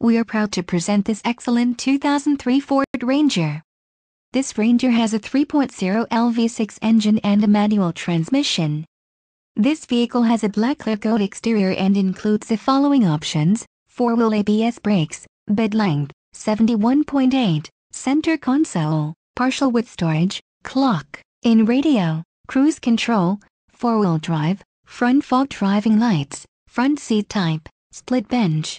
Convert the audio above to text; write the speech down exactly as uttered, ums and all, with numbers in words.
We are proud to present this excellent two thousand three Ford Ranger. This Ranger has a three point oh L V six engine and a manual transmission. This vehicle has a black leather exterior and includes the following options: four-wheel A B S brakes, bed length seventy-one point eight, center console, partial with storage, clock, in radio, cruise control, four-wheel drive, front fog driving lights, front seat type, split bench.